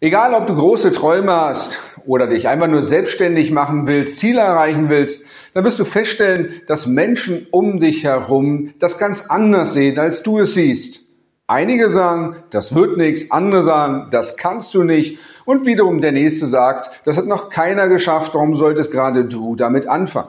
Egal, ob du große Träume hast oder dich einfach nur selbstständig machen willst, Ziele erreichen willst, dann wirst du feststellen, dass Menschen um dich herum das ganz anders sehen, als du es siehst. Einige sagen, das wird nichts, andere sagen, das kannst du nicht und wiederum der Nächste sagt, das hat noch keiner geschafft, warum solltest gerade du damit anfangen?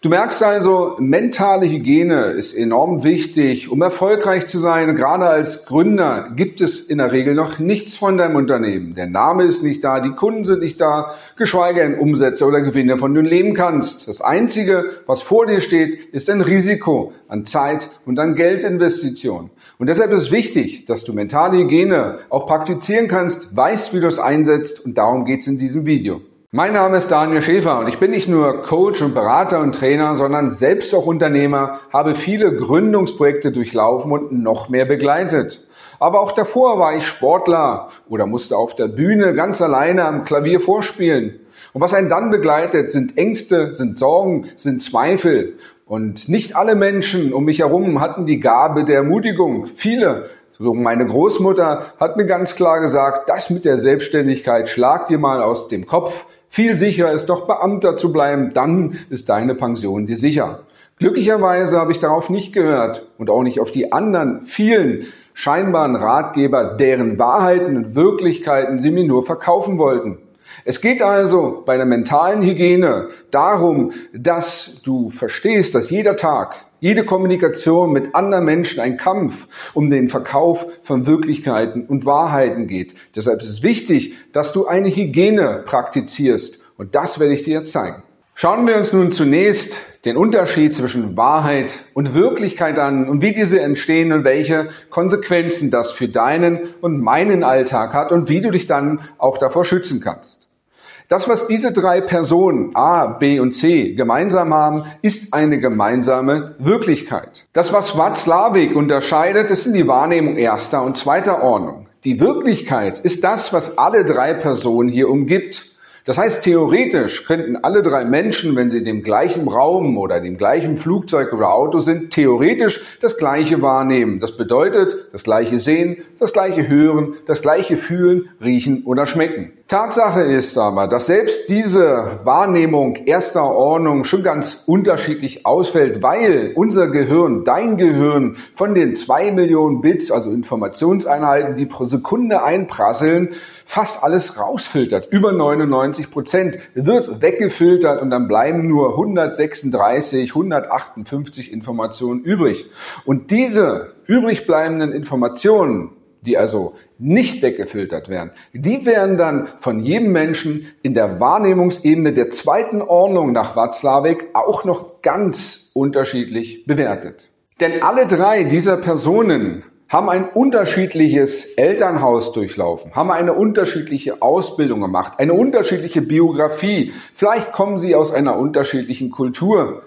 Du merkst also, mentale Hygiene ist enorm wichtig, um erfolgreich zu sein. Gerade als Gründer gibt es in der Regel noch nichts von deinem Unternehmen. Der Name ist nicht da, die Kunden sind nicht da, geschweige denn Umsätze oder Gewinne, von denen du leben kannst. Das Einzige, was vor dir steht, ist ein Risiko an Zeit und an Geldinvestitionen. Und deshalb ist es wichtig, dass du mentale Hygiene auch praktizieren kannst, weißt, wie du es einsetzt und darum geht es in diesem Video. Mein Name ist Daniel Schäfer und ich bin nicht nur Coach und Berater und Trainer, sondern selbst auch Unternehmer, habe viele Gründungsprojekte durchlaufen und noch mehr begleitet. Aber auch davor war ich Sportler oder musste auf der Bühne ganz alleine am Klavier vorspielen. Und was einen dann begleitet, sind Ängste, sind Sorgen, sind Zweifel. Und nicht alle Menschen um mich herum hatten die Gabe der Ermutigung. Viele. So, meine Großmutter hat mir ganz klar gesagt, das mit der Selbstständigkeit schlag dir mal aus dem Kopf. Viel sicherer ist doch Beamter zu bleiben, dann ist deine Pension dir sicher. Glücklicherweise habe ich darauf nicht gehört und auch nicht auf die anderen vielen scheinbaren Ratgeber, deren Wahrheiten und Wirklichkeiten sie mir nur verkaufen wollten. Es geht also bei der mentalen Hygiene darum, dass du verstehst, dass jeder Tag, jede Kommunikation mit anderen Menschen ein Kampf um den Verkauf von Wirklichkeiten und Wahrheiten geht. Deshalb ist es wichtig, dass du eine Hygiene praktizierst und das werde ich dir jetzt zeigen. Schauen wir uns nun zunächst den Unterschied zwischen Wahrheit und Wirklichkeit an und wie diese entstehen und welche Konsequenzen das für deinen und meinen Alltag hat und wie du dich dann auch davor schützen kannst. Das, was diese drei Personen A, B und C gemeinsam haben, ist eine gemeinsame Wirklichkeit. Das, was Watzlawick unterscheidet, ist die Wahrnehmung erster und zweiter Ordnung. Die Wirklichkeit ist das, was alle drei Personen hier umgibt. Das heißt, theoretisch könnten alle drei Menschen, wenn sie in dem gleichen Raum oder dem gleichen Flugzeug oder Auto sind, theoretisch das Gleiche wahrnehmen. Das bedeutet, das Gleiche sehen, das Gleiche hören, das Gleiche fühlen, riechen oder schmecken. Tatsache ist aber, dass selbst diese Wahrnehmung erster Ordnung schon ganz unterschiedlich ausfällt, weil unser Gehirn, dein Gehirn von den 2 Millionen Bits, also Informationseinheiten, die pro Sekunde einprasseln, fast alles rausfiltert. Über 99% wird weggefiltert und dann bleiben nur 136, 158 Informationen übrig. Und diese übrig bleibenden Informationen, die also nicht weggefiltert werden, die werden dann von jedem Menschen in der Wahrnehmungsebene der zweiten Ordnung nach Watzlawick auch noch ganz unterschiedlich bewertet. Denn alle drei dieser Personen haben ein unterschiedliches Elternhaus durchlaufen, haben eine unterschiedliche Ausbildung gemacht, eine unterschiedliche Biografie. Vielleicht kommen sie aus einer unterschiedlichen Kultur.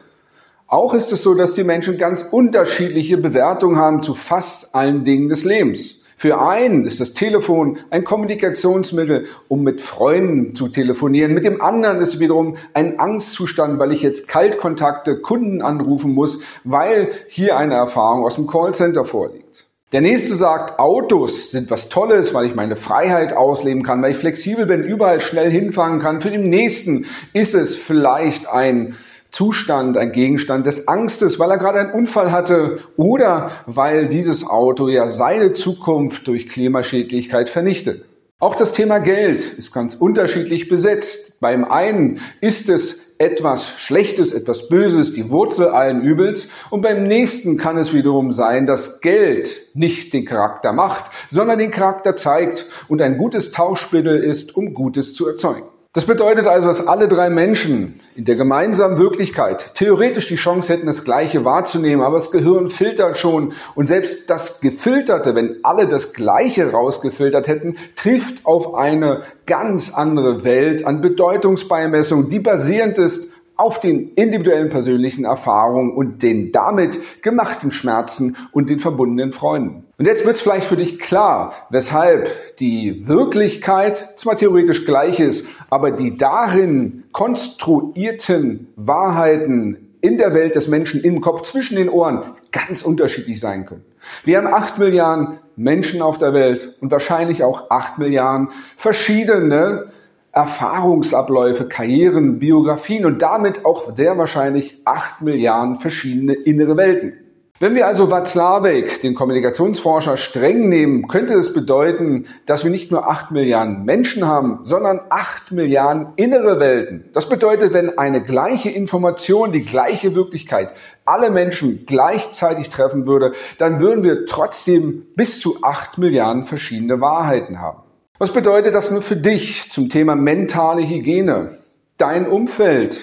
Auch ist es so, dass die Menschen ganz unterschiedliche Bewertungen haben zu fast allen Dingen des Lebens. Für einen ist das Telefon ein Kommunikationsmittel, um mit Freunden zu telefonieren. Mit dem anderen ist wiederum ein Angstzustand, weil ich jetzt Kaltkontakte, Kunden anrufen muss, weil hier eine Erfahrung aus dem Callcenter vorliegt. Der nächste sagt, Autos sind was Tolles, weil ich meine Freiheit ausleben kann, weil ich flexibel bin, überall schnell hinfahren kann. Für den nächsten ist es vielleicht ein Zustand, ein Gegenstand des Angstes, weil er gerade einen Unfall hatte oder weil dieses Auto ja seine Zukunft durch Klimaschädlichkeit vernichtet. Auch das Thema Geld ist ganz unterschiedlich besetzt. Beim einen ist es etwas Schlechtes, etwas Böses, die Wurzel allen Übels. Und beim nächsten kann es wiederum sein, dass Geld nicht den Charakter macht, sondern den Charakter zeigt und ein gutes Tauschmittel ist, um Gutes zu erzeugen. Das bedeutet also, dass alle drei Menschen in der gemeinsamen Wirklichkeit theoretisch die Chance hätten, das Gleiche wahrzunehmen, aber das Gehirn filtert schon und selbst das Gefilterte, wenn alle das Gleiche rausgefiltert hätten, trifft auf eine ganz andere Welt an Bedeutungsbeimessung, die basierend ist auf den individuellen persönlichen Erfahrungen und den damit gemachten Schmerzen und den verbundenen Freunden. Und jetzt wird es vielleicht für dich klar, weshalb die Wirklichkeit zwar theoretisch gleich ist, aber die darin konstruierten Wahrheiten in der Welt des Menschen im Kopf zwischen den Ohren ganz unterschiedlich sein können. Wir haben 8 Milliarden Menschen auf der Welt und wahrscheinlich auch 8 Milliarden verschiedene Erfahrungsabläufe, Karrieren, Biografien und damit auch sehr wahrscheinlich 8 Milliarden verschiedene innere Welten. Wenn wir also Watzlawick, den Kommunikationsforscher, streng nehmen, könnte es bedeuten, dass wir nicht nur 8 Milliarden Menschen haben, sondern 8 Milliarden innere Welten. Das bedeutet, wenn eine gleiche Information, die gleiche Wirklichkeit alle Menschen gleichzeitig treffen würde, dann würden wir trotzdem bis zu 8 Milliarden verschiedene Wahrheiten haben. Was bedeutet das nur für dich zum Thema mentale Hygiene, dein Umfeld,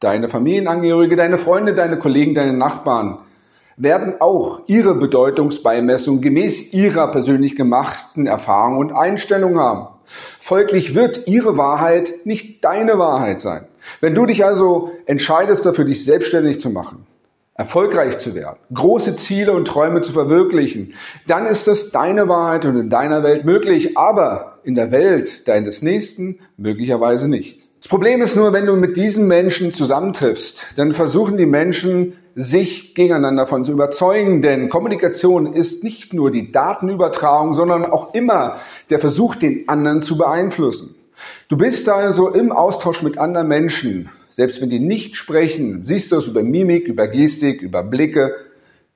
deine Familienangehörige, deine Freunde, deine Kollegen, deine Nachbarn? Werden auch ihre Bedeutungsbeimessung gemäß ihrer persönlich gemachten Erfahrung und Einstellung haben. Folglich wird ihre Wahrheit nicht deine Wahrheit sein. Wenn du dich also entscheidest dafür, dich selbstständig zu machen, erfolgreich zu werden, große Ziele und Träume zu verwirklichen, dann ist das deine Wahrheit und in deiner Welt möglich, aber in der Welt deines Nächsten möglicherweise nicht. Das Problem ist nur, wenn du mit diesen Menschen zusammentriffst, dann versuchen die Menschen, sich gegeneinander von zu überzeugen, denn Kommunikation ist nicht nur die Datenübertragung, sondern auch immer der Versuch, den anderen zu beeinflussen. Du bist also im Austausch mit anderen Menschen, selbst wenn die nicht sprechen, siehst du es über Mimik, über Gestik, über Blicke,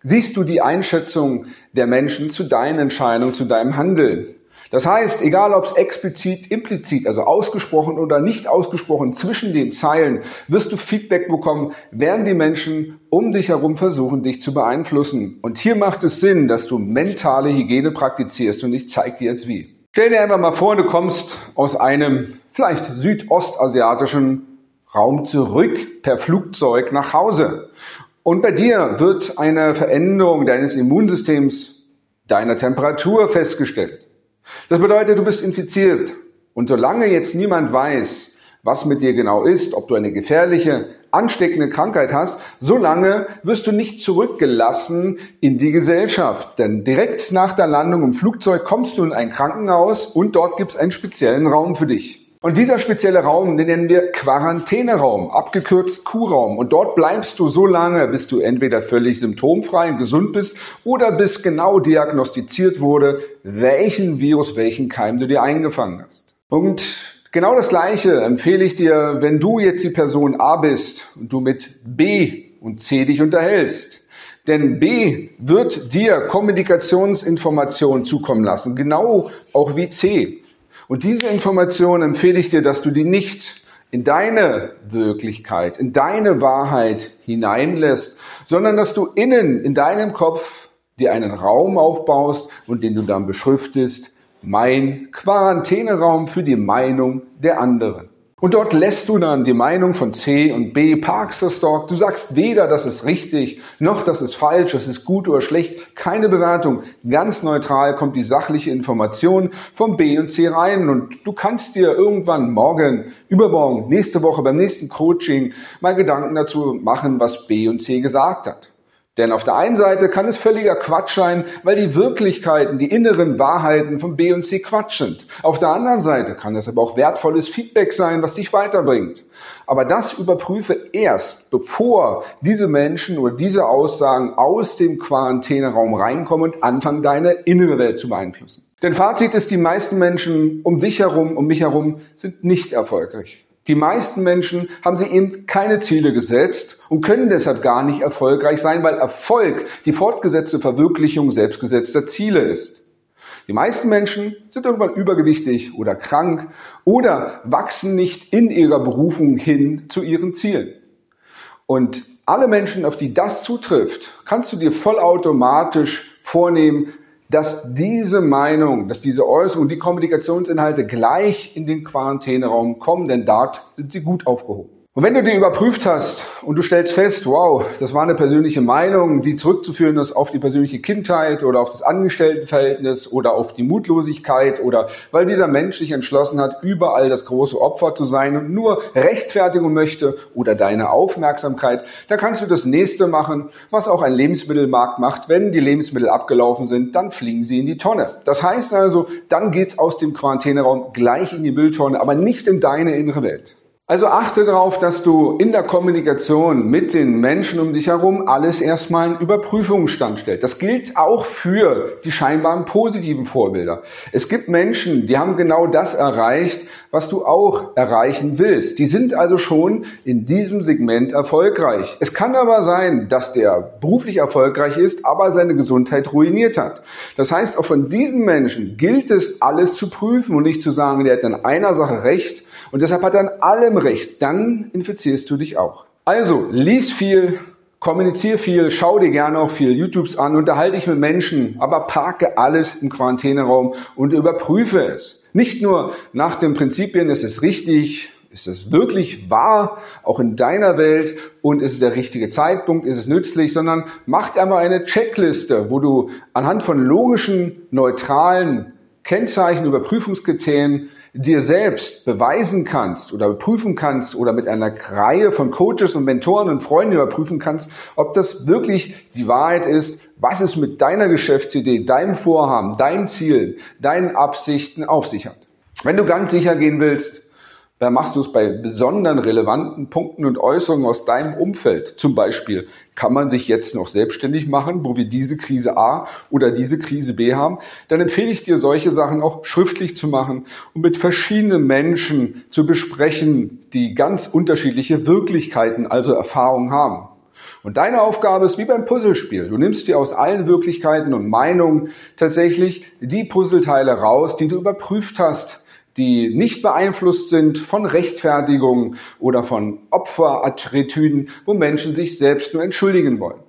siehst du die Einschätzung der Menschen zu deinen Entscheidungen, zu deinem Handeln. Das heißt, egal ob es explizit, implizit, also ausgesprochen oder nicht ausgesprochen, zwischen den Zeilen wirst du Feedback bekommen, werden die Menschen um dich herum versuchen, dich zu beeinflussen. Und hier macht es Sinn, dass du mentale Hygiene praktizierst und ich zeige dir jetzt wie. Stell dir einfach mal vor, du kommst aus einem vielleicht südostasiatischen Raum zurück per Flugzeug nach Hause. Und bei dir wird eine Veränderung deines Immunsystems, deiner Temperatur festgestellt. Das bedeutet, du bist infiziert. Und solange jetzt niemand weiß, was mit dir genau ist, ob du eine gefährliche, ansteckende Krankheit hast, solange wirst du nicht zurückgelassen in die Gesellschaft. Denn direkt nach der Landung im Flugzeug kommst du in ein Krankenhaus und dort gibt es einen speziellen Raum für dich. Und dieser spezielle Raum, den nennen wir Quarantäneraum, abgekürzt Q-Raum. Und dort bleibst du so lange, bis du entweder völlig symptomfrei und gesund bist oder bis genau diagnostiziert wurde, welchen Virus, welchen Keim du dir eingefangen hast. Und genau das Gleiche empfehle ich dir, wenn du jetzt die Person A bist und du mit B und C dich unterhältst. Denn B wird dir Kommunikationsinformationen zukommen lassen, genau auch wie C. Und diese Information empfehle ich dir, dass du die nicht in deine Wirklichkeit, in deine Wahrheit hineinlässt, sondern dass du innen in deinem Kopf dir einen Raum aufbaust und den du dann beschriftest, mein Quarantäneraum für die Meinung der anderen. Und dort lässt du dann die Meinung von C und B, parkst das dort. Du sagst weder, das ist richtig, noch das ist falsch, das ist gut oder schlecht. Keine Bewertung. Ganz neutral kommt die sachliche Information von B und C rein. Und du kannst dir irgendwann morgen, übermorgen, nächste Woche, beim nächsten Coaching mal Gedanken dazu machen, was B und C gesagt hat. Denn auf der einen Seite kann es völliger Quatsch sein, weil die Wirklichkeiten, die inneren Wahrheiten von B und C Quatsch sind. Auf der anderen Seite kann es aber auch wertvolles Feedback sein, was dich weiterbringt. Aber das überprüfe erst, bevor diese Menschen oder diese Aussagen aus dem Quarantäneraum reinkommen und anfangen, deine innere Welt zu beeinflussen. Denn Fazit ist, die meisten Menschen um dich herum, um mich herum sind nicht erfolgreich. Die meisten Menschen haben sich eben keine Ziele gesetzt und können deshalb gar nicht erfolgreich sein, weil Erfolg die fortgesetzte Verwirklichung selbstgesetzter Ziele ist. Die meisten Menschen sind irgendwann übergewichtig oder krank oder wachsen nicht in ihrer Berufung hin zu ihren Zielen. Und alle Menschen, auf die das zutrifft, kannst du dir vollautomatisch vornehmen, dass diese Meinung, dass diese Äußerung, die Kommunikationsinhalte gleich in den Quarantäneraum kommen, denn dort sind sie gut aufgehoben. Und wenn du die überprüft hast und du stellst fest, wow, das war eine persönliche Meinung, die zurückzuführen ist auf die persönliche Kindheit oder auf das Angestelltenverhältnis oder auf die Mutlosigkeit oder weil dieser Mensch sich entschlossen hat, überall das große Opfer zu sein und nur Rechtfertigung möchte oder deine Aufmerksamkeit, da kannst du das nächste machen, was auch ein Lebensmittelmarkt macht. Wenn die Lebensmittel abgelaufen sind, dann fliegen sie in die Tonne. Das heißt also, dann geht's aus dem Quarantäneraum gleich in die Mülltonne, aber nicht in deine innere Welt. Also achte darauf, dass du in der Kommunikation mit den Menschen um dich herum alles erstmal einen Überprüfungsstand stellst. Das gilt auch für die scheinbaren positiven Vorbilder. Es gibt Menschen, die haben genau das erreicht, was du auch erreichen willst. Die sind also schon in diesem Segment erfolgreich. Es kann aber sein, dass der beruflich erfolgreich ist, aber seine Gesundheit ruiniert hat. Das heißt, auch von diesen Menschen gilt es, alles zu prüfen und nicht zu sagen, der hat in einer Sache recht und deshalb hat er in allem recht, dann infizierst du dich auch. Also, lies viel, kommunizier viel, schau dir gerne auch viel YouTubes an, unterhalte dich mit Menschen, aber parke alles im Quarantäneraum und überprüfe es. Nicht nur nach den Prinzipien, ist es richtig, ist es wirklich wahr, auch in deiner Welt, und ist es der richtige Zeitpunkt, ist es nützlich, sondern mach einmal eine Checkliste, wo du anhand von logischen, neutralen Kennzeichen, Überprüfungskriterien dir selbst beweisen kannst oder prüfen kannst oder mit einer Reihe von Coaches und Mentoren und Freunden überprüfen kannst, ob das wirklich die Wahrheit ist, was es mit deiner Geschäftsidee, deinem Vorhaben, deinem Ziel, deinen Absichten auf sich hat. Wenn du ganz sicher gehen willst, dann machst du es bei besonderen relevanten Punkten und Äußerungen aus deinem Umfeld. Zum Beispiel, kann man sich jetzt noch selbstständig machen, wo wir diese Krise A oder diese Krise B haben? Dann empfehle ich dir, solche Sachen auch schriftlich zu machen und mit verschiedenen Menschen zu besprechen, die ganz unterschiedliche Wirklichkeiten, also Erfahrungen haben. Und deine Aufgabe ist wie beim Puzzlespiel. Du nimmst dir aus allen Wirklichkeiten und Meinungen tatsächlich die Puzzleteile raus, die du überprüft hast, die nicht beeinflusst sind von Rechtfertigungen oder von Opferattitüden, wo Menschen sich selbst nur entschuldigen wollen.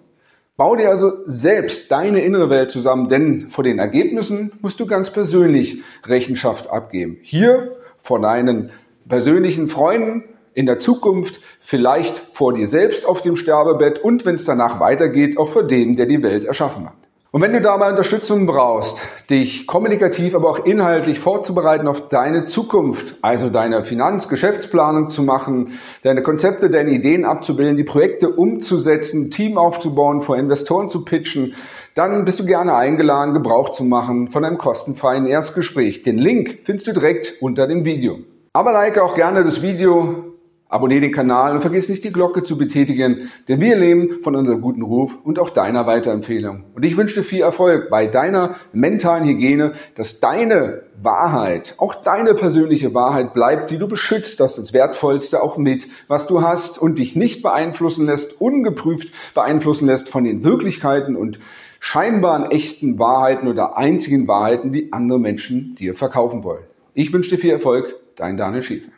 Bau dir also selbst deine innere Welt zusammen, denn vor den Ergebnissen musst du ganz persönlich Rechenschaft abgeben. Hier vor deinen persönlichen Freunden, in der Zukunft, vielleicht vor dir selbst auf dem Sterbebett und, wenn es danach weitergeht, auch vor dem, der die Welt erschaffen hat. Und wenn du dabei Unterstützung brauchst, dich kommunikativ, aber auch inhaltlich vorzubereiten auf deine Zukunft, also deine Finanz-Geschäftsplanung zu machen, deine Konzepte, deine Ideen abzubilden, die Projekte umzusetzen, ein Team aufzubauen, vor Investoren zu pitchen, dann bist du gerne eingeladen, Gebrauch zu machen von einem kostenfreien Erstgespräch. Den Link findest du direkt unter dem Video. Aber like auch gerne das Video, abonniere den Kanal und vergiss nicht, die Glocke zu betätigen, denn wir leben von unserem guten Ruf und auch deiner Weiterempfehlung. Und ich wünsche dir viel Erfolg bei deiner mentalen Hygiene, dass deine Wahrheit, auch deine persönliche Wahrheit bleibt, die du beschützt, das Wertvollste auch mit, was du hast, und dich nicht beeinflussen lässt, ungeprüft beeinflussen lässt von den Wirklichkeiten und scheinbaren echten Wahrheiten oder einzigen Wahrheiten, die andere Menschen dir verkaufen wollen. Ich wünsche dir viel Erfolg, dein Daniel Schäfer.